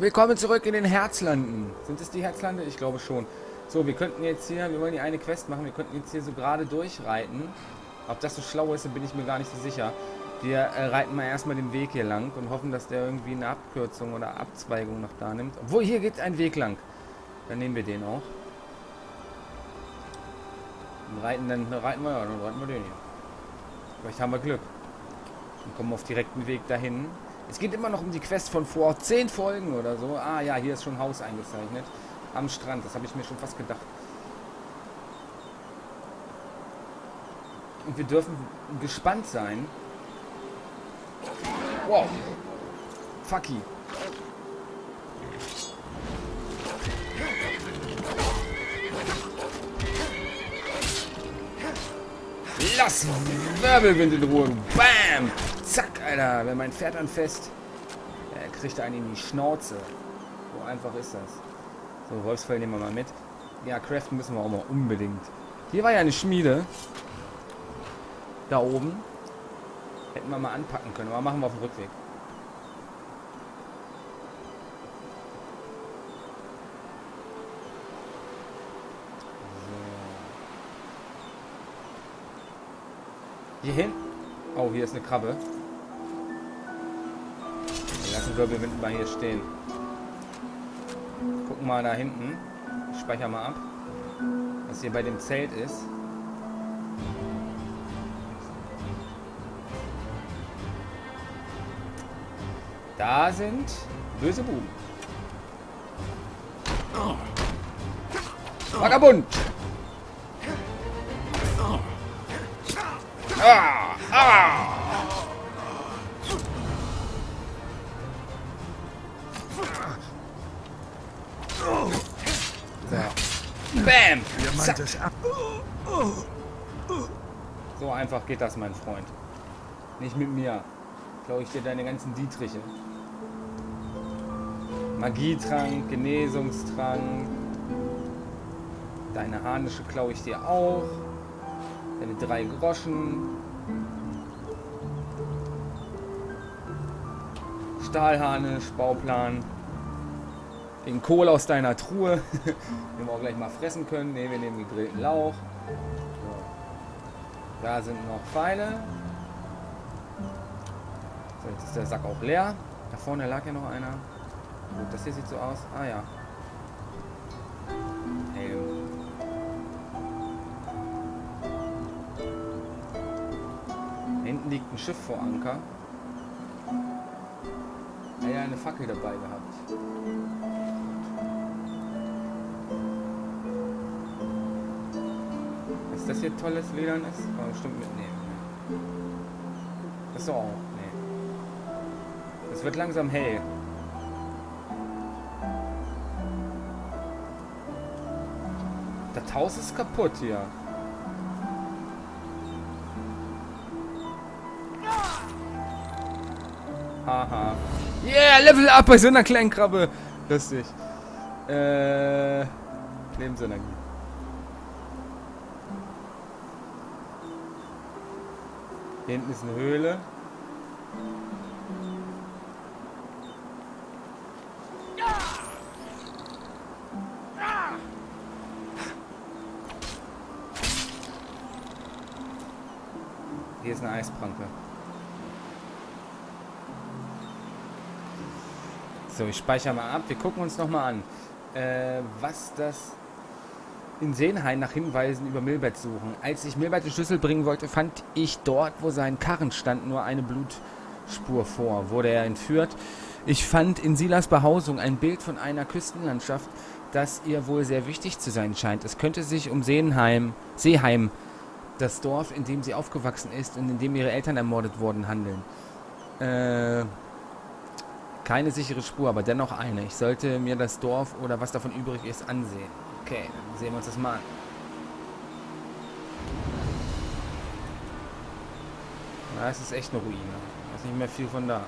Willkommen zurück in den Herzlanden. Sind es die Herzlande? Ich glaube schon. So, wir könnten jetzt hier, wir wollen hier eine Quest machen, wir könnten jetzt hier so gerade durchreiten. Ob das so schlau ist, bin ich mir gar nicht so sicher. Wir reiten mal erstmal den Weg hier lang und hoffen, dass der irgendwie eine Abkürzung oder Abzweigung noch da nimmt. Obwohl, hier geht ein Weg lang. Dann nehmen wir den auch. Und dann reiten wir den hier. Vielleicht haben wir Glück. Und kommen auf direkten Weg dahin. Es geht immer noch um die Quest von vor 10 Folgen oder so. Ah ja, hier ist schon ein Haus eingezeichnet. Am Strand, das habe ich mir schon fast gedacht. Und wir dürfen gespannt sein. Wow. Fucky. Lass Wirbelwind in Ruhe. Bam. Zack, Alter. Wenn mein Pferd anfasst, kriegt er einen in die Schnauze. So einfach ist das. So, Wolfsfell nehmen wir mal mit. Ja, craften müssen wir auch mal unbedingt. Hier war ja eine Schmiede. Da oben. Hätten wir mal anpacken können, aber machen wir auf dem Rückweg. So. Hier hin. Oh, hier ist eine Krabbe. Wir lassen Wirbelwind mal hier stehen. Gucken mal da hinten. Ich speichere mal ab, was hier bei dem Zelt ist. Da sind böse Buben. Vagabund! Ah, ah. Bam! Zack. So einfach geht das, mein Freund. Nicht mit mir. Klaue ich dir deine ganzen Dietriche. Magietrank, Genesungstrank. Deine Harnische klaue ich dir auch. Deine 3 Groschen. Stahlharnisch, Bauplan. Den Kohl aus deiner Truhe, den wir auch gleich mal fressen können. Ne, wir nehmen gegrillten Lauch. So. Da sind noch Pfeile. So, jetzt ist der Sack auch leer. Da vorne lag ja noch einer. Gut, das hier sieht so aus. Ah ja. Helm. Hinten liegt ein Schiff vor Anker. Hat ja eine Fackel dabei gehabt. Das hier tolles Ledern ist, kann man bestimmt mitnehmen. Das auch. Nee. Es wird langsam hell. Das Haus ist kaputt hier. Haha. Yeah, Level up bei so einer kleinen Krabbe. Lustig. Lebensenergie. Hier hinten ist eine Höhle. Hier ist eine Eispranke. So, ich speichere mal ab. Wir gucken uns nochmal an, was das... In Seenheim nach Hinweisen über Milbert suchen. Als ich Milbert den Schlüssel bringen wollte, fand ich dort, wo sein Karren stand, nur eine Blutspur vor. Wurde er entführt. Ich fand in Silas Behausung ein Bild von einer Küstenlandschaft, das ihr wohl sehr wichtig zu sein scheint. Es könnte sich um Seeheim, das Dorf, in dem sie aufgewachsen ist und in dem ihre Eltern ermordet wurden, handeln. Keine sichere Spur, aber dennoch eine. Ich sollte mir das Dorf oder was davon übrig ist ansehen. Okay, dann sehen wir uns das mal an. Na, es ist echt eine Ruine. Da ist nicht mehr viel von da.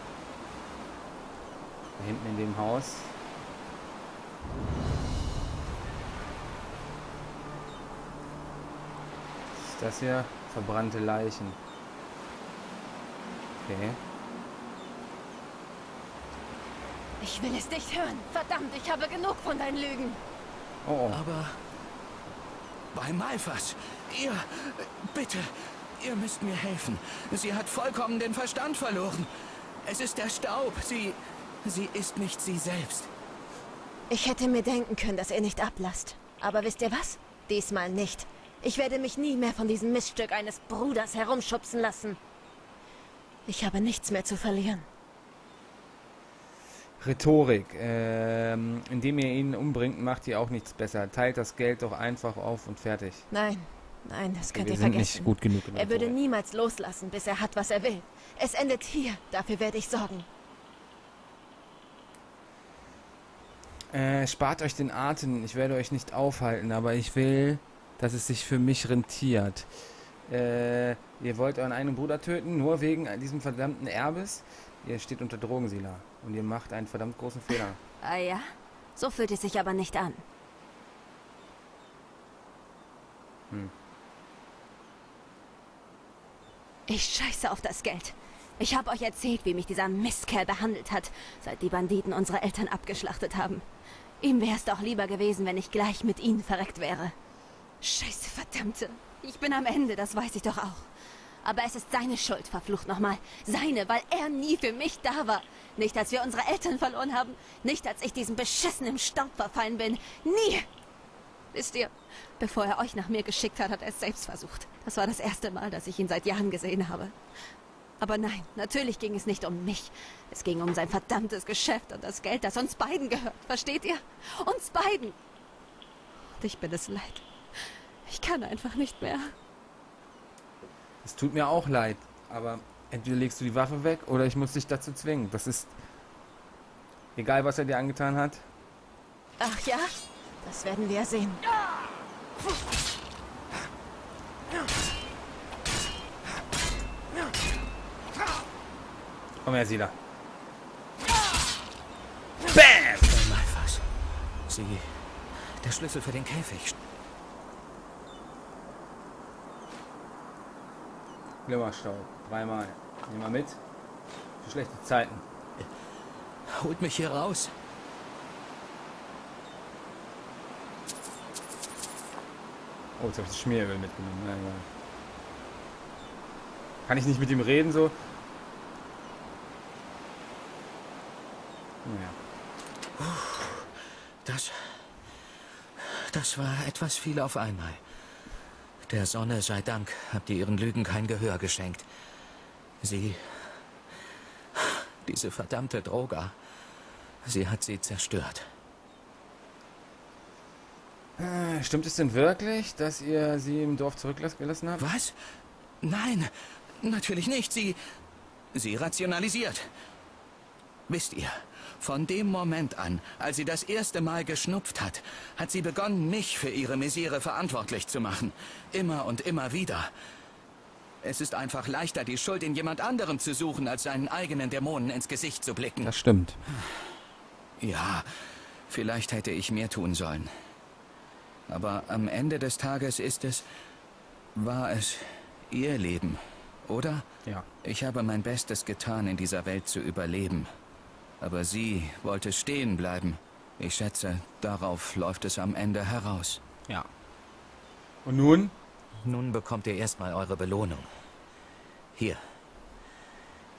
Da hinten in dem Haus. Was ist das hier? Verbrannte Leichen. Okay. Ich will es nicht hören. Verdammt, ich habe genug von deinen Lügen. Oh. Aber bei Malfas, ihr, bitte, ihr müsst mir helfen. Sie hat vollkommen den Verstand verloren. Es ist der Staub. Sie ist nicht sie selbst. Ich hätte mir denken können, dass ihr nicht ablasst. Aber wisst ihr was? Diesmal nicht. Ich werde mich nie mehr von diesem Miststück eines Bruders herumschubsen lassen. Ich habe nichts mehr zu verlieren. Rhetorik. Indem ihr ihn umbringt, macht ihr auch nichts besser. Teilt das Geld doch einfach auf und fertig. Nein, nein, das könnt ihr vergessen. Nicht gut genug. Er würde niemals loslassen, bis er hat, was er will. Es endet hier. Dafür werde ich sorgen. Spart euch den Atem. Ich werde euch nicht aufhalten, aber ich will, dass es sich für mich rentiert. Ihr wollt euren eigenen Bruder töten, nur wegen diesem verdammten Erbes? Ihr steht unter Drogendealer und ihr macht einen verdammt großen Fehler. Ah ja? So fühlt es sich aber nicht an. Hm. Ich scheiße auf das Geld. Ich habe euch erzählt, wie mich dieser Mistkerl behandelt hat, seit die Banditen unsere Eltern abgeschlachtet haben. Ihm wäre es doch lieber gewesen, wenn ich gleich mit ihnen verreckt wäre. Scheiße, verdammte. Ich bin am Ende, das weiß ich doch auch. Aber es ist seine Schuld, verflucht nochmal. Seine, weil er nie für mich da war. Nicht, als wir unsere Eltern verloren haben. Nicht, als ich diesem beschissenen Staub verfallen bin. Nie! Wisst ihr, bevor er euch nach mir geschickt hat, hat er es selbst versucht. Das war das erste Mal, dass ich ihn seit Jahren gesehen habe. Aber nein, natürlich ging es nicht um mich. Es ging um sein verdammtes Geschäft und das Geld, das uns beiden gehört. Versteht ihr? Uns beiden! Und ich bin es leid. Ich kann einfach nicht mehr. Es tut mir auch leid, aber entweder legst du die Waffe weg oder ich muss dich dazu zwingen. Das ist egal, was er dir angetan hat. Ach ja? Das werden wir sehen. Komm her, Sila. Bam! Malfas. Sieh, der Schlüssel für den Käfig. Glimmerstaub. Dreimal. Nimm mal mit. Für schlechte Zeiten. Holt mich hier raus. Oh, jetzt habe ich das Schmieröl mitgenommen. Nein, nein. Kann ich nicht mit ihm reden so? Naja. Das war etwas viel auf einmal. Der Sonne sei Dank, habt ihr ihren Lügen kein Gehör geschenkt. Sie, diese verdammte Droga, sie hat sie zerstört. Stimmt es denn wirklich, dass ihr sie im Dorf zurückgelassen habt? Was? Nein, natürlich nicht. Sie rationalisiert. Wisst ihr, von dem Moment an, als sie das erste Mal geschnupft hat, hat sie begonnen, mich für ihre Misere verantwortlich zu machen. Immer und immer wieder. Es ist einfach leichter, die Schuld in jemand anderem zu suchen, als seinen eigenen Dämonen ins Gesicht zu blicken. Das stimmt. Ja, vielleicht hätte ich mehr tun sollen. Aber am Ende des Tages war es ihr Leben, oder? Ja. Ich habe mein Bestes getan, in dieser Welt zu überleben. Aber sie wollte stehen bleiben. Ich schätze, darauf läuft es am Ende heraus. Ja. Und nun? Nun bekommt ihr erstmal eure Belohnung. Hier.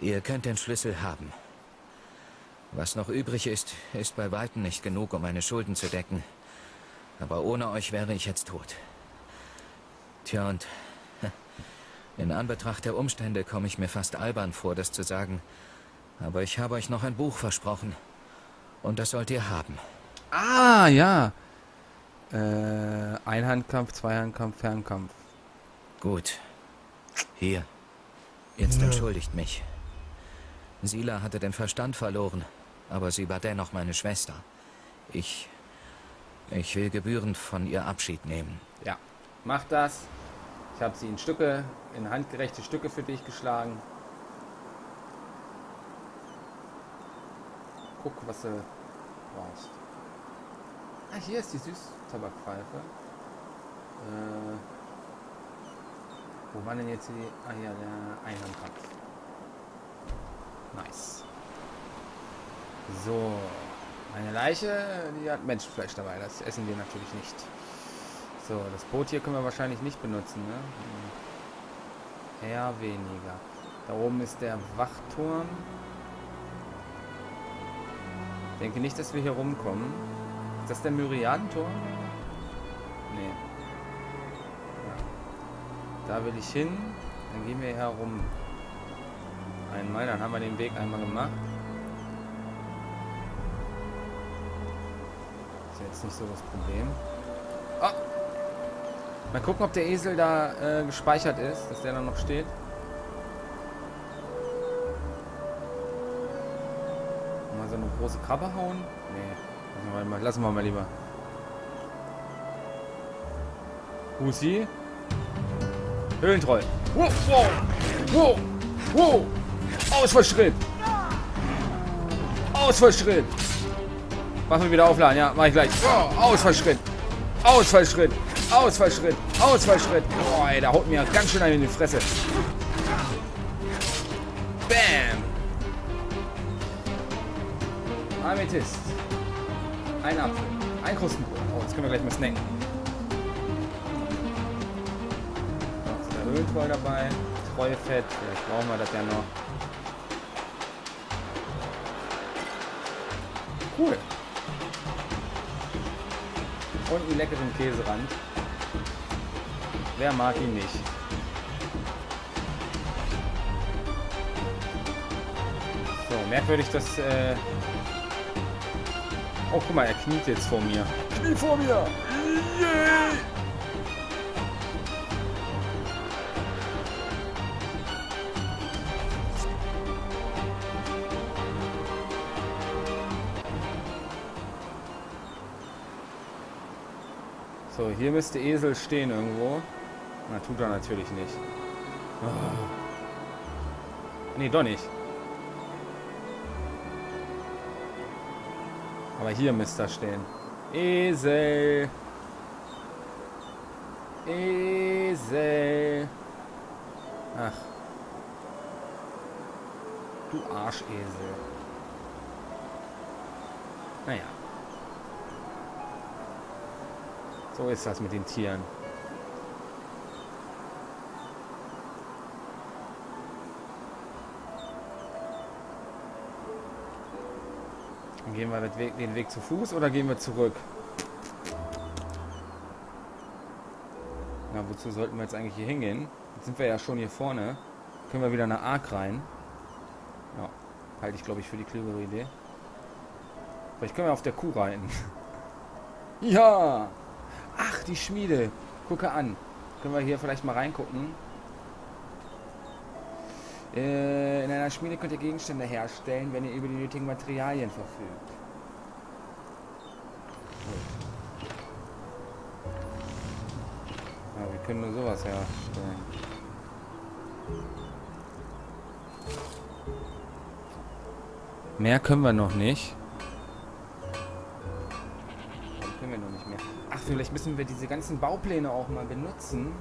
Ihr könnt den Schlüssel haben. Was noch übrig ist, ist bei weitem nicht genug, um meine Schulden zu decken. Aber ohne euch wäre ich jetzt tot. Tja, und in Anbetracht der Umstände komme ich mir fast albern vor, das zu sagen. Aber ich habe euch noch ein Buch versprochen. Und das sollt ihr haben. Ah, ja. Einhandkampf, Zweihandkampf, Fernkampf. Gut. Hier. Jetzt entschuldigt mich. Sila hatte den Verstand verloren. Aber sie war dennoch meine Schwester. Ich will gebührend von ihr Abschied nehmen. Ja, mach das. Ich habe sie in Stücke, in handgerechte Stücke für dich geschlagen. Guck, was du brauchst. Ah, hier ist die Süßtabakpfeife. Wo waren denn jetzt die... Ah ja, der Einhandkampf. Nice. So, eine Leiche, die hat Menschenfleisch dabei, das essen wir natürlich nicht. So, das Boot hier können wir wahrscheinlich nicht benutzen, ne? Eher weniger. Da oben ist der Wachturm. Ich denke nicht, dass wir hier rumkommen. Ist das der Myriadenturm? Nee. Ja. Da will ich hin. Dann gehen wir herum. Einmal, dann haben wir den Weg einmal gemacht. Ist jetzt nicht so das Problem. Oh! Mal gucken, ob der Esel da gespeichert ist, dass der da noch steht. Mal so eine große Krabbe hauen? Nee. Lassen wir mal lieber. Husi. Höhlentroll. Wow! Wow! Wow! Ausfallschritt! Ausfallschritt! Machen wir wieder aufladen, ja, mach ich gleich. Oh, Ausfallschritt! Ausfallschritt! Ausfallschritt! Ausfallschritt! Oh, ey, da haut mir ganz schön einen in die Fresse. Bam! Amethyst. Ein Apfel. Ein Krustenbrot. Oh, jetzt können wir gleich mal snacken. Da ist der Öltroll dabei. Treufett. Vielleicht brauchen wir das ja noch. Cool. Und einen leckeren Käserand. Wer mag ihn nicht? So, merkwürdig, dass... Oh, guck mal, er kniet jetzt vor mir. Knie vor mir! Yeah! So, hier müsste Esel stehen irgendwo. Na, tut er natürlich nicht. Oh. Nee, doch nicht. Aber hier müsste er stehen. Esel! Esel! Ach. Du Arschesel. Naja. So ist das mit den Tieren. Dann gehen wir den Weg zu Fuß oder gehen wir zurück? Na, wozu sollten wir jetzt eigentlich hier hingehen? Jetzt sind wir ja schon hier vorne. Können wir wieder nach Ark rein. Ja, halte ich, glaube ich, für die klügere Idee. Vielleicht können wir auf der Kuh reiten. Ja! Ach, die Schmiede. Gucke an. Können wir hier vielleicht mal reingucken? In einer Schmiede könnt ihr Gegenstände herstellen, wenn ihr über die nötigen Materialien verfügt. Ja, wir können nur sowas herstellen. Mehr können wir noch nicht. Vielleicht müssen wir diese ganzen Baupläne auch mal benutzen.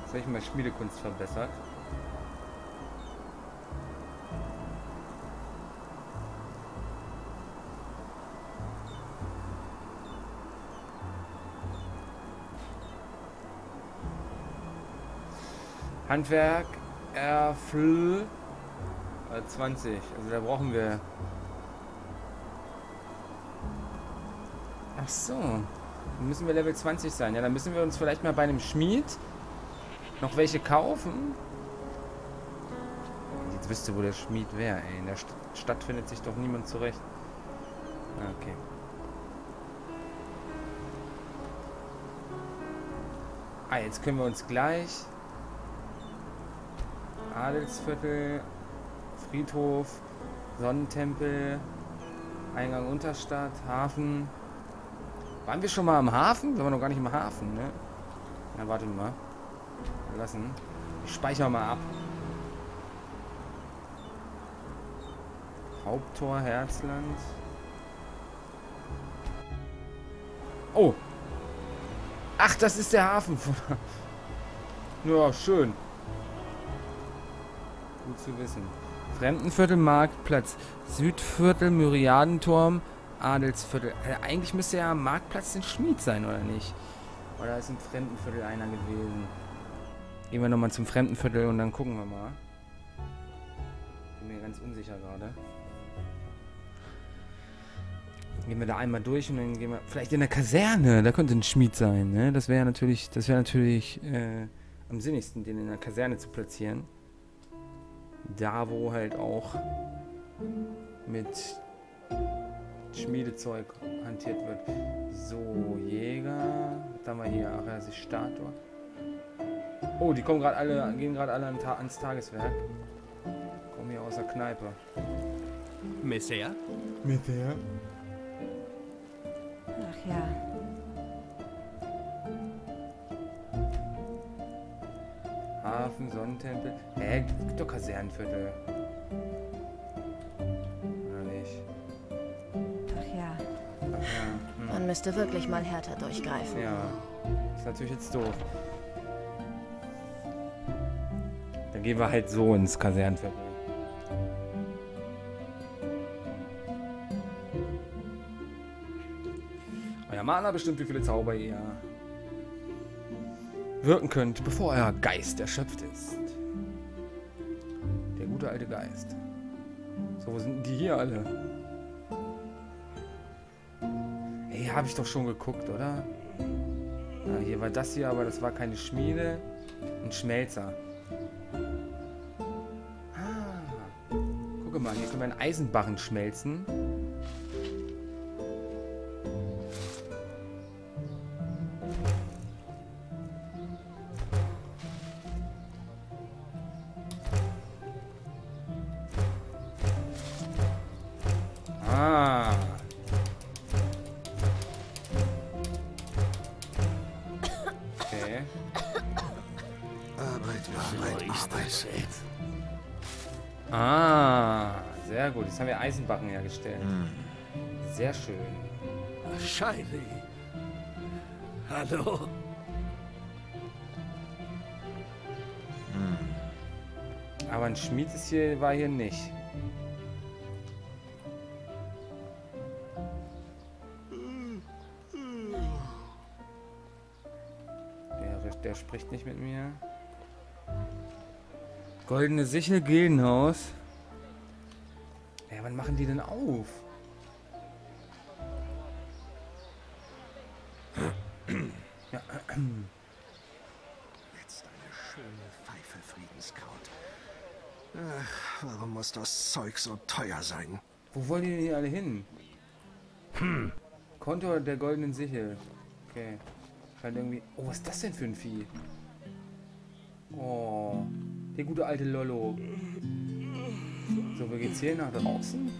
Jetzt habe ich mal Schmiedekunst verbessert. Handwerk Erfl 20. Also da brauchen wir. Ach so. Dann müssen wir Level 20 sein. Ja, dann müssen wir uns vielleicht mal bei einem Schmied noch welche kaufen. Jetzt wisst ihr, wo der Schmied wäre, ey. In der Stadt findet sich doch niemand zurecht. Okay. Ah, jetzt können wir uns gleich. Adelsviertel, Friedhof, Sonnentempel, Eingang Unterstadt, Hafen. Waren wir schon mal am Hafen? Wir waren noch gar nicht im Hafen, ne? Na, warte mal. Lassen. Ich speichere mal ab. Haupttor Herzland. Oh. Ach, das ist der Hafen. Ja, schön. Gut zu wissen. Fremdenviertel, Marktplatz, Südviertel, Myriadenturm, Adelsviertel. Also eigentlich müsste ja am Marktplatz den Schmied sein, oder nicht? Oder ist im Fremdenviertel einer gewesen? Gehen wir nochmal zum Fremdenviertel und dann gucken wir mal. Bin mir ganz unsicher gerade. Gehen wir da einmal durch und dann gehen wir... Vielleicht in der Kaserne, da könnte ein Schmied sein, ne? Das wäre natürlich, am sinnigsten, den in der Kaserne zu platzieren. Da, wo halt auch mit Schmiedezeug hantiert wird. So, Jäger. Was haben wir hier? Ach ja, das ist Statue. Oh, die kommen gerade alle, gehen gerade alle ans Tageswerk. Kommen hier aus der Kneipe. Messer? Messer? Ach ja. Hafen, Sonnentempel. Hä, gibt doch Kasernenviertel. Oder nicht? Ach ja. Ach ja. Hm. Man müsste wirklich mal härter durchgreifen. Ja. Ist natürlich jetzt doof. Dann gehen wir halt so ins Kasernenviertel. Mana bestimmt, wie viele Zauber ihr wirken könnt, bevor euer Geist erschöpft ist. Der gute alte Geist. So, wo sind die hier alle? Ey, habe ich doch schon geguckt, oder? Ja, hier war das hier, aber das war keine Schmiede. Ein Schmelzer. Ah, guck mal, hier können wir einen Eisenbarren schmelzen. Sehr gut, jetzt haben wir Eisenbarren hergestellt. Sehr schön. Scheiße. Hallo. Aber ein Schmied ist hier, war hier nicht. Der spricht nicht mit mir. Goldene Sichel, Gildenhaus. Ja, wann machen die denn auf? Ja. Jetzt eine schöne Pfeife, Friedenskraut. Ach, warum muss das Zeug so teuer sein? Wo wollen die denn hier alle hin? Konto der goldenen Sichel. Okay. Scheint irgendwie... Oh, was ist das denn für ein Vieh? Oh... Der gute alte Lollo. So, wir gehen hier nach draußen.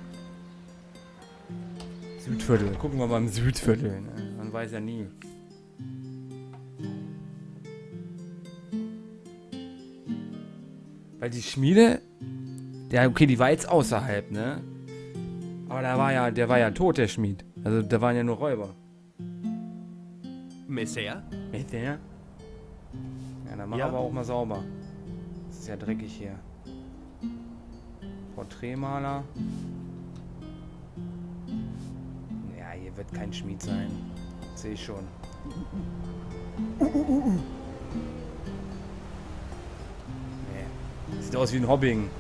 Südviertel. Gucken wir mal im Südviertel. Ne? Man weiß ja nie. Weil die Schmiede... Ja, okay, die war jetzt außerhalb, ne? Aber da war ja, der war ja tot, der Schmied. Also, da waren ja nur Räuber. Messer? Messer? Ja, dann machen wir aber auch mal sauber. Ist ja dreckig hier. Porträtmaler. Ja, hier wird kein Schmied sein. Sehe ich schon. Nee. Sieht aus wie ein Hobbing.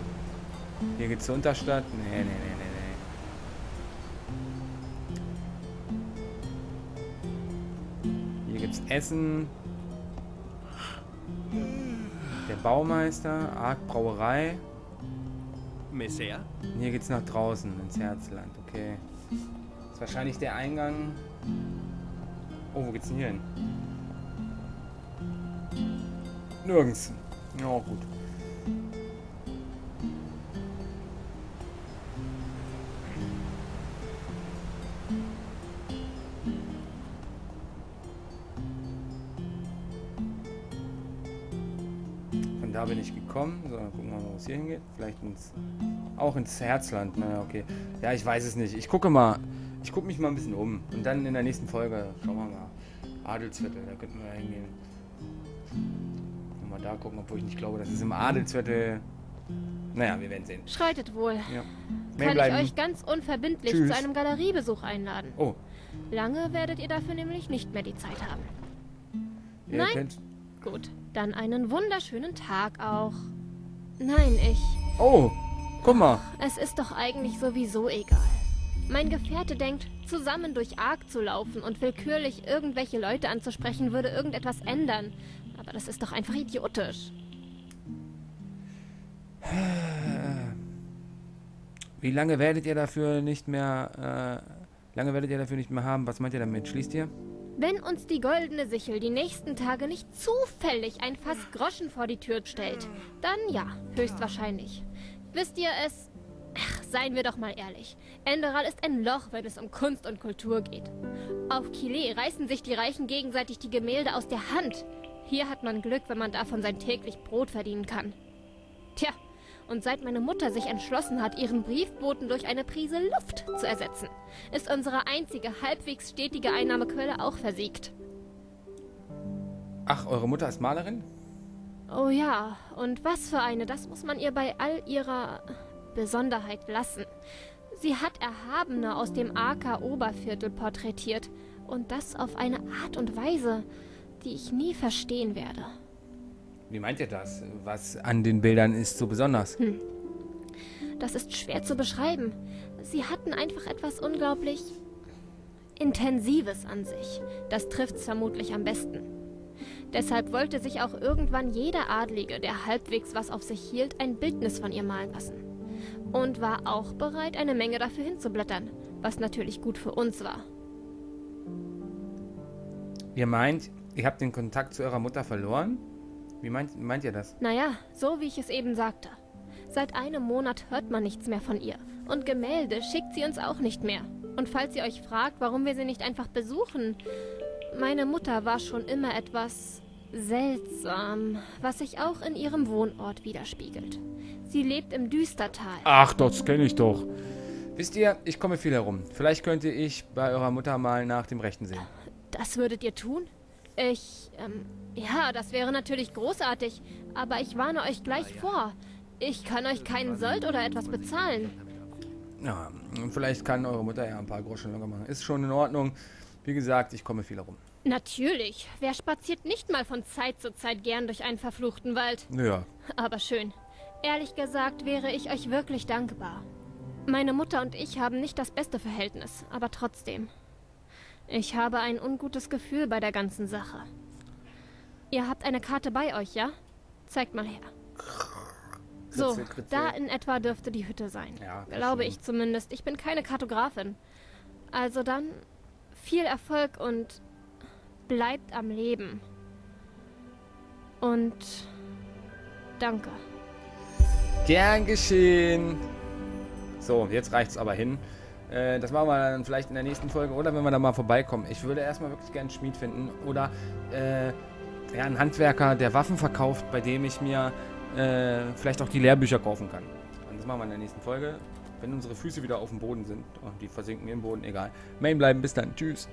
Hier geht's zur Unterstadt. Nee, nee, nee, nee, nee. Hier gibt's Essen. Der Baumeister, Ark Brauerei. Messer. Hier geht's nach draußen, ins Herzland. Okay. Das ist wahrscheinlich der Eingang. Oh, wo geht's denn hier hin? Nirgends. Ja, gut. Da bin ich gekommen. So, dann gucken wir mal, wo es hier hingeht. Vielleicht auch ins Herzland. Naja, okay. Ja, ich weiß es nicht. Ich gucke mich mal ein bisschen um. Und dann in der nächsten Folge schauen wir mal. Adelsviertel, da könnten wir hingehen. Mal da gucken, obwohl ich nicht glaube, dass es im Adelsviertel... Naja, wir werden sehen. Schreitet wohl. Ja. Kann ich euch ganz unverbindlich zu einem Galeriebesuch einladen. Oh. Lange werdet ihr dafür nämlich nicht mehr die Zeit haben. Ihr Nein? Gut, dann einen wunderschönen Tag auch. Nein, ich... Oh, guck mal. Es ist doch eigentlich sowieso egal. Mein Gefährte denkt, zusammen durch Ark zu laufen und willkürlich irgendwelche Leute anzusprechen, würde irgendetwas ändern. Aber das ist doch einfach idiotisch. Wie lange werdet ihr dafür nicht mehr... haben? Was meint ihr damit? Schließt ihr? Wenn uns die goldene Sichel die nächsten Tage nicht zufällig ein Fass Groschen vor die Tür stellt, dann ja, höchstwahrscheinlich. Wisst ihr es? Ach, seien wir doch mal ehrlich. Enderal ist ein Loch, wenn es um Kunst und Kultur geht. Auf Kile reißen sich die Reichen gegenseitig die Gemälde aus der Hand. Hier hat man Glück, wenn man davon sein täglich Brot verdienen kann. Tja, und seit meine Mutter sich entschlossen hat, ihren Briefboten durch eine Prise Luft zu ersetzen, ist unsere einzige halbwegs stetige Einnahmequelle auch versiegt. Ach, eure Mutter ist Malerin? Oh ja, und was für eine, das muss man ihr bei all ihrer Besonderheit lassen. Sie hat Erhabene aus dem Arka-Oberviertel porträtiert und das auf eine Art und Weise, die ich nie verstehen werde. Wie meint ihr das? Was an den Bildern ist so besonders? Das ist schwer zu beschreiben. Sie hatten einfach etwas unglaublich Intensives an sich. Das trifft's vermutlich am besten. Deshalb wollte sich auch irgendwann jeder Adlige, der halbwegs was auf sich hielt, ein Bildnis von ihr malen lassen. Und war auch bereit, eine Menge dafür hinzublättern, was natürlich gut für uns war. Ihr meint, ihr habt den Kontakt zu eurer Mutter verloren? Wie meint ihr das? Naja, so wie ich es eben sagte. Seit einem Monat hört man nichts mehr von ihr. Und Gemälde schickt sie uns auch nicht mehr. Und falls ihr euch fragt, warum wir sie nicht einfach besuchen... Meine Mutter war schon immer etwas seltsam, was sich auch in ihrem Wohnort widerspiegelt. Sie lebt im Düstertal. Ach, das kenne ich doch. Wisst ihr, ich komme viel herum. Vielleicht könnte ich bei eurer Mutter mal nach dem Rechten sehen. Das würdet ihr tun? Ich, ja, das wäre natürlich großartig, aber ich warne euch gleich vor. Ich kann euch keinen Sold oder etwas bezahlen. Ja, vielleicht kann eure Mutter ja ein paar Groschen locker machen. Ist schon in Ordnung. Wie gesagt, ich komme viel herum. Natürlich. Wer spaziert nicht mal von Zeit zu Zeit gern durch einen verfluchten Wald? Ja. Aber schön. Ehrlich gesagt wäre ich euch wirklich dankbar. Meine Mutter und ich haben nicht das beste Verhältnis, aber trotzdem... Ich habe ein ungutes Gefühl bei der ganzen Sache. Ihr habt eine Karte bei euch, ja? Zeigt mal her. So, da in etwa dürfte die Hütte sein. Ja, glaube ich zumindest. Ich bin keine Kartografin. Also dann, viel Erfolg und bleibt am Leben. Und danke. Gern geschehen. So, jetzt reicht's aber hin. Das machen wir dann vielleicht in der nächsten Folge oder wenn wir da mal vorbeikommen. Ich würde erstmal wirklich gerne einen Schmied finden oder ja, einen Handwerker, der Waffen verkauft, bei dem ich mir vielleicht auch die Lehrbücher kaufen kann. Und das machen wir in der nächsten Folge, wenn unsere Füße wieder auf dem Boden sind. Oh, die versinken im Boden, egal. Main bleiben, bis dann. Tschüss.